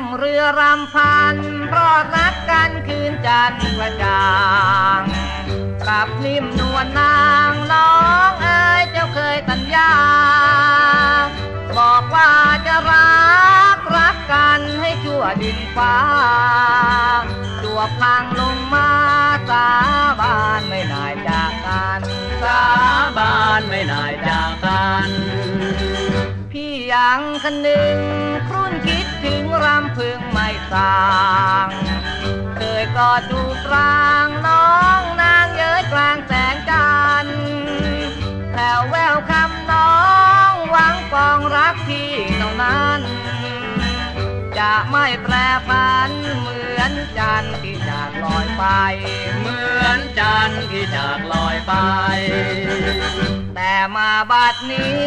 นั่งเรือรำพันเพราะรักกันคืนจันทร์กระจ่างกับนิ่มนวลนางน้องเอ๋ยเจ้าเคยสัญญาบอกว่าจะรักกันให้ชั่วดินฟ้าจวบพังลงมาสาบานไม่นายจากกันสาบานไม่นายจากกันพี่ยังคนหนึ่งครุ่นคิดถึงรำพึงไม่สางเคยกอดจูบรางน้องนางเย้ยกลางแสงจันทร์แผ่วแววคำน้องหวังปองรักพี่เท่านั้นจะไม่แปรผันเหมือนจันทร์ที่จากลอยไปเหมือนจันทร์ที่จากลอยไปแต่มาบัดนี้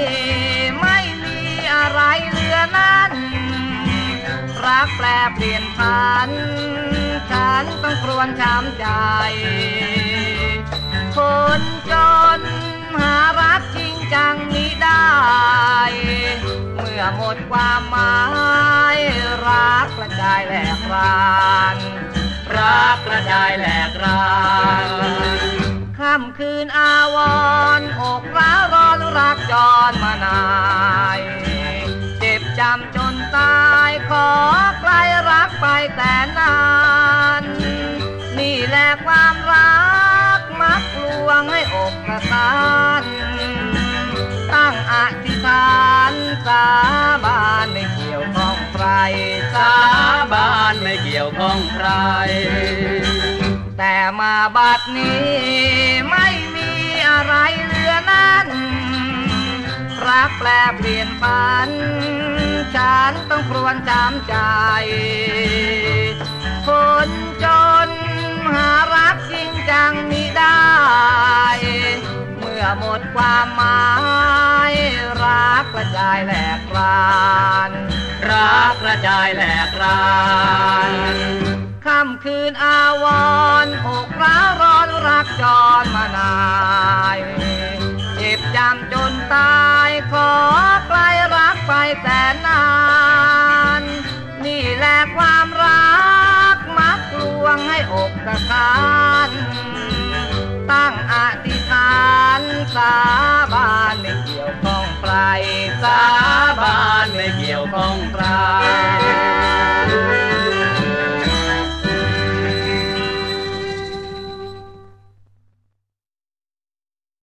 ไม่มีอะไรเหลือนั้นรักแปรเปลี่ยนผันฉันต้องครวญช้ำใจคนจนหารักจริงจังมิได้เมื่อหมดความหมายรักกระจายแหลกรานรักกระจายแหลกรานค่ำคืนอาวรณ์อกร้าวร้อนรักจรมานายเจ็บจำจนตายขอใครรักไปแต่นานนี่แหละความรักมักลวงให้อกกระตานตั้งอธิษฐานสาบานไม่เกี่ยวข้องใครสาบานไม่เกี่ยวข้องใครแต่มาบัดนี้ไม่มีอะไรเหลือนั้นรักแปรเปลี่ยนผันฉันต้องครวญช้ำใจคนจนหารักจริงจังมิได้เมื่อหมดความหมายรักกระจายแหลกรานรักกระจายแหลกรานค่ำคืนอาวรณ์อกร้าวร้อนรักจรมานายเจ็บจำจนตายขอใครรักไปแต่นานนี่แหละความรักมักลวงให้อกกระทานตั้งอธิษฐานสาบานไม่เกี่ยวข้องใครสาบานไม่เกี่ยวข้องใคร